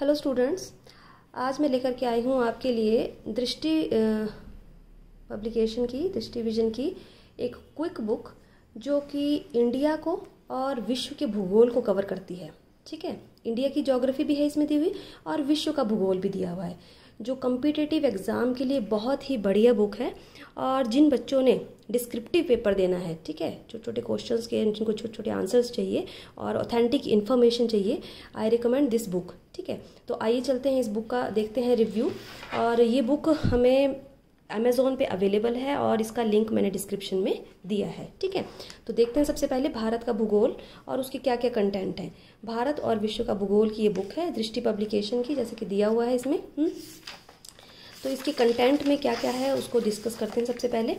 Hello students, आज मैं लेकर के आई हूँ आपके लिए दृष्टि पब्लिकेशन की, दृष्टि विजन की एक क्विक बुक जो कि इंडिया को और विश्व के भूगोल को कवर करती है। ठीक है, इंडिया की ज्योग्राफी भी है इसमें दी हुई और विश्व का भूगोल भी दिया हुआ है, जो कॉम्पिटिटिव एग्ज़ाम के लिए बहुत ही बढ़िया बुक है। और जिन बच्चों ने डिस्क्रिप्टिव पेपर देना है, ठीक है, छोटे छोटे क्वेश्चंस के, जिनको छोटे छोटे आंसर्स चाहिए और ऑथेंटिक इन्फॉर्मेशन चाहिए, आई रिकमेंड दिस बुक। ठीक है, तो आइए चलते हैं इस बुक का देखते हैं रिव्यू। और ये बुक हमें अमेज़ॉन पे अवेलेबल है और इसका लिंक मैंने डिस्क्रिप्शन में दिया है। ठीक है, तो देखते हैं सबसे पहले भारत का भूगोल और उसके क्या क्या कंटेंट है। भारत और विश्व का भूगोल की ये बुक है दृष्टि पब्लिकेशन की, जैसे कि दिया हुआ है इसमें। तो इसके कंटेंट में क्या क्या है उसको डिस्कस करते हैं। सबसे पहले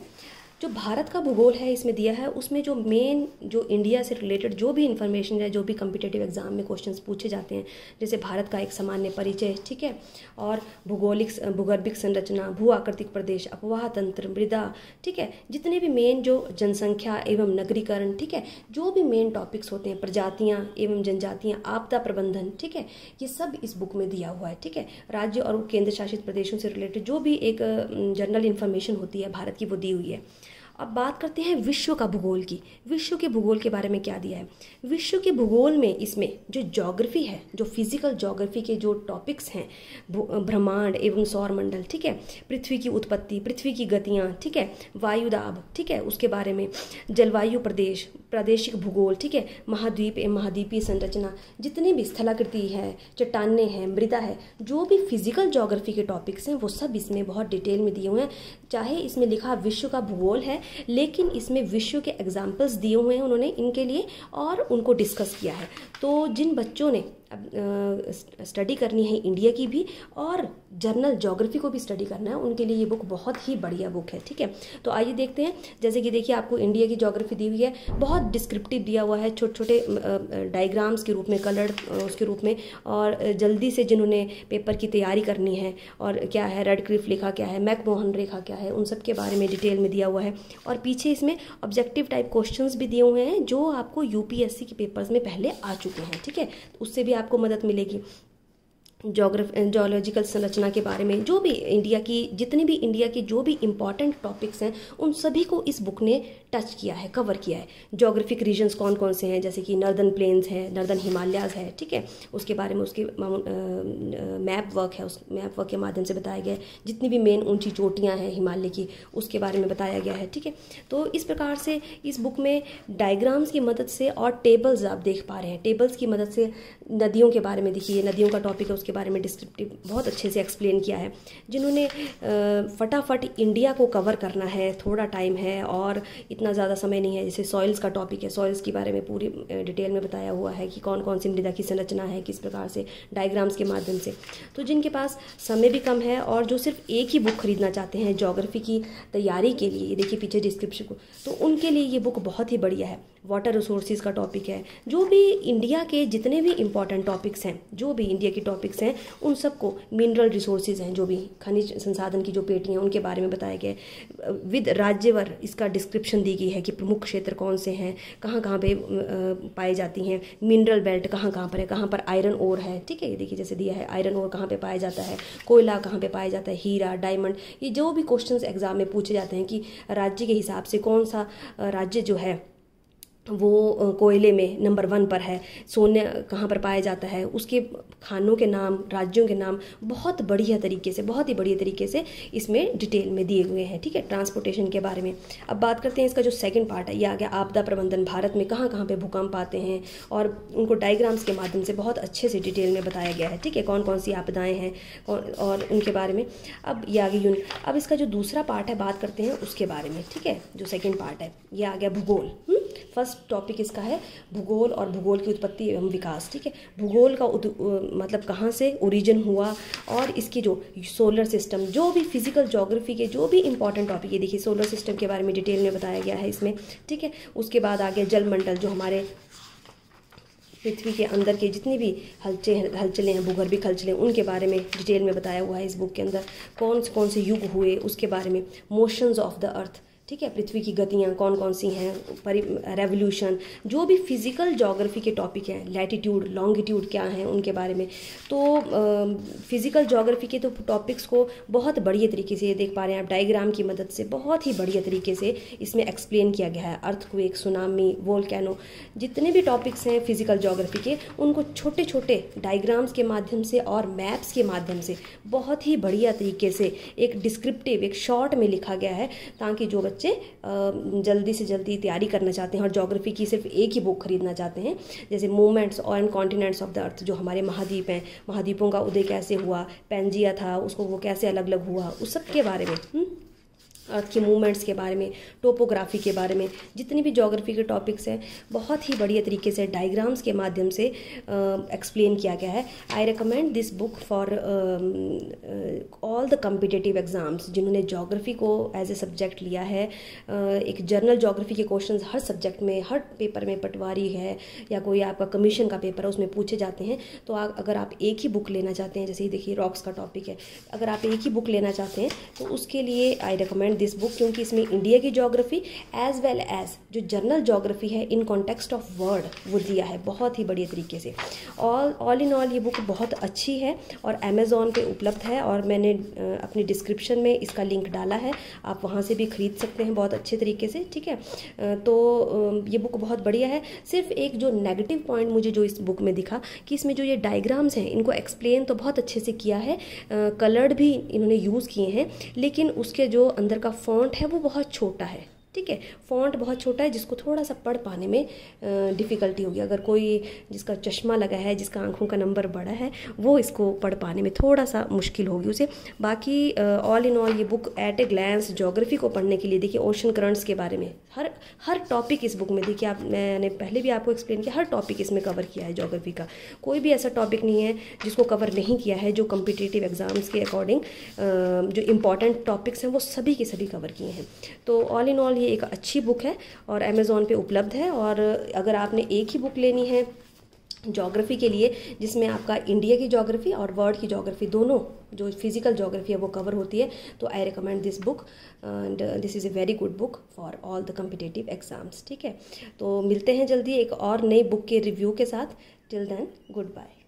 जो भारत का भूगोल है इसमें दिया है, उसमें जो मेन जो इंडिया से रिलेटेड जो भी इन्फॉर्मेशन है, जो भी कॉम्पिटिटिव एग्जाम में क्वेश्चंस पूछे जाते हैं, जैसे भारत का एक सामान्य परिचय, ठीक है, और भूगर्भिक संरचना, भू आकृतिक प्रदेश, अपवाह तंत्र, मृदा, ठीक है, जितने भी मेन जो जनसंख्या एवं नगरीकरण, ठीक है, जो भी मेन टॉपिक्स होते हैं, प्रजातियाँ एवं जनजातियाँ, आपदा प्रबंधन, ठीक है, ये सब इस बुक में दिया हुआ है। ठीक है, राज्य और केंद्र शासित प्रदेशों से रिलेटेड जो भी एक जनरल इन्फॉर्मेशन होती है भारत की, वो दी हुई है। अब बात करते हैं विश्व का भूगोल की। विश्व के भूगोल के बारे में क्या दिया है? विश्व के भूगोल में इसमें जो ज्योग्राफी है, जो फिजिकल ज्योग्राफी के जो टॉपिक्स हैं, ब्रह्मांड एवं सौरमंडल, ठीक है, पृथ्वी की उत्पत्ति, पृथ्वी की गतियाँ, ठीक है, वायुदाब, ठीक है, उसके बारे में, जलवायु प्रदेश, प्रादेशिक भूगोल, ठीक है, महाद्वीप एवं महाद्वीपीय संरचना, जितने भी स्थलाकृति है, चट्टाने हैं, मृदा है, जो भी फिजिकल ज्योग्राफी के टॉपिक्स हैं वो सब इसमें बहुत डिटेल में दिए हुए हैं। चाहे इसमें लिखा विश्व का भूगोल है, लेकिन इसमें विश्व के एग्जाम्पल्स दिए हुए हैं उन्होंने इनके लिए, और उनको डिस्कस किया है। तो जिन बच्चों ने स्टडी करनी है इंडिया की भी और जनरल ज्योग्राफी को भी स्टडी करना है, उनके लिए ये बुक बहुत ही बढ़िया बुक है। ठीक है, तो आइए देखते हैं। जैसे कि देखिए, आपको इंडिया की ज्योग्राफी दी हुई है, बहुत डिस्क्रिप्टिव दिया हुआ है, छोटे छोटे डायग्राम्स के रूप में, कलर उसके रूप में। और जल्दी से जिन्होंने पेपर की तैयारी करनी है, और क्या है रेडक्रिफ्ट रेखा क्या है, मैक मोहन रेखा क्या है, उन सब के बारे में डिटेल में दिया हुआ है। और पीछे इसमें ऑब्जेक्टिव टाइप क्वेश्चन भी दिए हुए हैं जो आपको यूपीएससी के पेपर्स में पहले आ चुके हैं। ठीक है, उससे भी आपको मदद मिलेगी। जोलॉजिकल संरचना के बारे में, जो भी इंडिया की, जितने भी इंडिया के जो भी इम्पॉर्टेंट टॉपिक्स हैं, उन सभी को इस बुक ने टच किया है, कवर किया है। जोग्राफिक रीजन्स कौन कौन से हैं, जैसे कि नॉर्दर्न प्लेन्स है, नॉर्दर्न हिमालयाज़ है, ठीक है, उसके बारे में उसके मैप वर्क है, उस मैप वर्क के माध्यम से बताया गया है। जितनी भी मेन ऊंची चोटियाँ हैं हिमालय की, उसके बारे में बताया गया है। ठीक है, तो इस प्रकार से इस बुक में डायग्राम्स की मदद से और टेबल्स आप देख पा रहे हैं, टेबल्स की मदद से नदियों के बारे में, देखिए नदियों का टॉपिक है, उसके बारे में डिस्क्रिप्टिव बहुत अच्छे से एक्सप्लेन किया है। जिन्होंने फटाफट इंडिया को कवर करना है, थोड़ा टाइम है और इतना ज़्यादा समय नहीं है, जैसे सॉइल्स का टॉपिक है, सॉइल्स के बारे में पूरी डिटेल में बताया हुआ है कि कौन कौन सी मृदा की संरचना है, किस प्रकार से, डायग्राम्स के माध्यम से। तो जिनके पास समय भी कम है और जो सिर्फ एक ही बुक खरीदना चाहते हैं ज्योग्राफी की तैयारी के लिए, देखिए पीछे डिस्क्रिप्शन को, तो उनके लिए ये बुक बहुत ही बढ़िया है। वाटर रिसोर्सेज का टॉपिक है, जो भी इंडिया के जितने भी इंपॉर्टेंट टॉपिक्स हैं, जो भी इंडिया के टॉपिक्स हैं, उन सबको, मिनरल रिसोर्सेज हैं, जो भी खनिज संसाधन की जो पेटियाँ हैं, उनके बारे में बताया गया है। विद राज्यवर इसका डिस्क्रिप्शन दी गई है कि प्रमुख क्षेत्र कौन से हैं, कहाँ कहाँ पे पाई जाती हैं, मिनरल बेल्ट कहाँ कहाँ पर है, कहाँ पर आयरन ओर है, ठीक है, ये देखिए जैसे दिया है, आयरन ओर कहाँ पर पाया जाता है, कोयला कहाँ पर पाया जाता है, हीरा, डायमंड, ये जो भी क्वेश्चन एग्जाम में पूछे जाते हैं कि राज्य के हिसाब से कौन सा राज्य जो है वो कोयले में नंबर 1 पर है, सोने कहाँ पर पाया जाता है, उसके खानों के नाम, राज्यों के नाम बहुत बढ़िया तरीके से, बहुत ही बढ़िया तरीके से इसमें डिटेल में दिए हुए हैं। ठीक है, ट्रांसपोर्टेशन के बारे में। अब बात करते हैं इसका जो सेकंड पार्ट है, ये आ गया आपदा प्रबंधन, भारत में कहाँ कहाँ पे भूकंप आते हैं, और उनको डायग्राम्स के माध्यम से बहुत अच्छे से डिटेल में बताया गया है। ठीक है, कौन कौन सी आपदाएँ हैं और उनके बारे में। अब ये आ गई अब इसका जो दूसरा पार्ट है, बात करते हैं उसके बारे में। ठीक है, जो सेकेंड पार्ट है, ये आ गया भूगोल। फर्स्ट टॉपिक इसका है भूगोल और भूगोल की उत्पत्ति एवं विकास। ठीक है, भूगोल का मतलब कहाँ से ओरिजिन हुआ, और इसकी जो सोलर सिस्टम, जो भी फिजिकल ज्योग्राफी के जो भी इंपॉर्टेंट टॉपिक, ये देखिए सोलर सिस्टम के बारे में डिटेल में बताया गया है इसमें। ठीक है, उसके बाद आ गया जलमंडल, जो हमारे पृथ्वी के अंदर के जितनी भी हलचलें हैं, भूगर्भिक हलचलें, उनके बारे में डिटेल में बताया हुआ है इस बुक के अंदर। कौन से युग हुए उसके बारे में, मोशंस ऑफ द अर्थ, ठीक है। पृथ्वी की गतियाँ कौन कौन सी हैं, रेवोल्यूशन, जो भी फिजिकल ज्योग्राफी के टॉपिक हैं, लैटिट्यूड लॉन्गिट्यूड क्या हैं, उनके बारे में तो फिजिकल ज्योग्राफी के तो टॉपिक्स को बहुत बढ़िया तरीके से देख पा रहे हैं आप, डायग्राम की मदद से बहुत ही बढ़िया तरीके से इसमें एक्सप्लेन किया गया है। अर्थक्वेक, सुनामी, वोल्केनो, जितने भी टॉपिक्स हैं फिजिकल ज्योग्राफी के, उनको छोटे छोटे डायग्राम्स के माध्यम से और मैप्स के माध्यम से बहुत ही बढ़िया तरीके से एक डिस्क्रिप्टिव, एक शॉर्ट में लिखा गया है, ताकि जो बच्चे जल्दी से जल्दी तैयारी करना चाहते हैं और ज्योग्राफी की सिर्फ एक ही बुक खरीदना चाहते हैं, जैसे movements and continents of the earth, जो हमारे महाद्वीप हैं, महाद्वीपों का उदय कैसे हुआ, पेंजिया था उसको वो कैसे अलग अलग हुआ, उस सब के बारे में, अर्थ के मूवमेंट्स के बारे में, टोपोग्राफी के बारे में, जितनी भी ज्योग्राफी के टॉपिक्स हैं बहुत ही बढ़िया तरीके से डायग्राम्स के माध्यम से एक्सप्लेन किया गया है। I recommend this book for all the competitive exams, जिन्होंने ज्योग्राफी को एज ए सब्जेक्ट लिया है। एक जनरल ज्योग्राफी के क्वेश्चंस हर सब्जेक्ट में, हर पेपर में, पटवारी है या कोई आपका कमीशन का पेपर है उसमें पूछे जाते हैं, तो अगर आप एक ही बुक लेना चाहते हैं, जैसे देखिए रॉक्स का टॉपिक है, अगर आप एक ही बुक लेना चाहते हैं तो उसके लिए आई रिकमेंड दिस बुक, क्योंकि इसमें इंडिया की ज्योग्राफी एज वेल एज जो जनरल ज्योग्राफी है इन कॉन्टेक्स्ट ऑफ वर्ल्ड वो दिया है बहुत ही बढ़िया तरीके से। ऑल इन ऑल ये बुक बहुत अच्छी है और अमेज़ॉन पे उपलब्ध है, और मैंने अपनी डिस्क्रिप्शन में इसका लिंक डाला है, आप वहाँ से भी खरीद सकते हैं बहुत अच्छे तरीके से, ठीक है। तो ये बुक बहुत बढ़िया है। सिर्फ एक जो नेगेटिव पॉइंट मुझे जो इस बुक में दिखा कि इसमें जो ये डायग्राम्स हैं इनको एक्सप्लेन तो बहुत अच्छे से किया है, कलर्ड भी इन्होंने यूज़ किए हैं, लेकिन उसके जो अंदर का फॉन्ट है वो बहुत छोटा है, ठीक है। फॉन्ट बहुत छोटा है जिसको थोड़ा सा पढ़ पाने में डिफ़िकल्टी होगी। अगर कोई जिसका चश्मा लगा है, जिसका आंखों का नंबर बड़ा है, वो इसको पढ़ पाने में थोड़ा सा मुश्किल होगी उसे। बाकी ऑल इन ऑल ये book at a glance geography को पढ़ने के लिए, देखिए ओशन करंट्स के बारे में हर टॉपिक इस बुक में, देखिए आप, मैंने पहले भी आपको एक्सप्लेन किया, हर टॉपिक इसमें कवर किया है ज्योग्राफी का, कोई भी ऐसा टॉपिक नहीं है जिसको कवर नहीं किया है। जो कॉम्पिटिटिव एग्जाम्स के अकॉर्डिंग जो इम्पॉर्टेंट टॉपिक्स हैं वो सभी के सभी कवर किए हैं। तो ऑल इन ऑल ये एक अच्छी बुक है और अमेज़ॉन पे उपलब्ध है। और अगर आपने एक ही बुक लेनी है ज्योग्राफी के लिए, जिसमें आपका इंडिया की ज्योग्राफी और वर्ल्ड की ज्योग्राफी दोनों, जो फिजिकल ज्योग्राफी है वो कवर होती है, तो I recommend this book and this is a very good book for all the competitive exams, ठीक है। तो मिलते हैं जल्दी एक और नई बुक के रिव्यू के साथ। Till then, good bye.